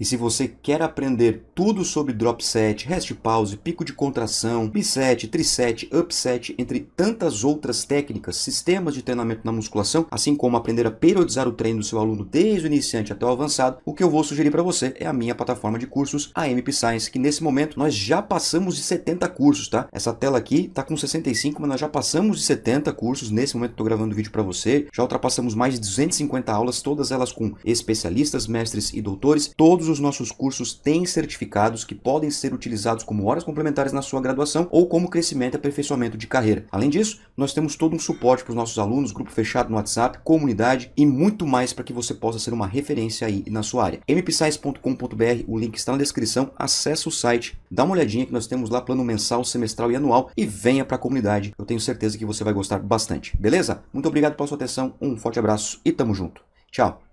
E se você quer aprender tudo sobre drop set, rest pause, pico de contração, biset, triset, upset, entre tantas outras técnicas, sistemas de treinamento na musculação, assim como aprender a periodizar o treino do seu aluno desde o iniciante até o avançado, o que eu vou sugerir para você é a minha plataforma de cursos, a MP Science, que nesse momento nós já passamos de 70 cursos, tá? Essa tela aqui tá com 65, mas nós já passamos de 70 cursos, nesse momento estou gravando o vídeo para você, já ultrapassamos mais de 250 aulas, todas elas com especialistas, mestres e doutores, todos os nossos cursos têm certificados que podem ser utilizados como horas complementares na sua graduação ou como crescimento e aperfeiçoamento de carreira. Além disso, nós temos todo um suporte para os nossos alunos, grupo fechado no WhatsApp, comunidade e muito mais para que você possa ser uma referência aí na sua área. mpscience.com.br, o link está na descrição, acessa o site, dá uma olhadinha que nós temos lá plano mensal, semestral e anual e venha para a comunidade, eu tenho certeza que você vai gostar bastante, beleza? Muito obrigado pela sua atenção, um forte abraço e tamo junto. Tchau!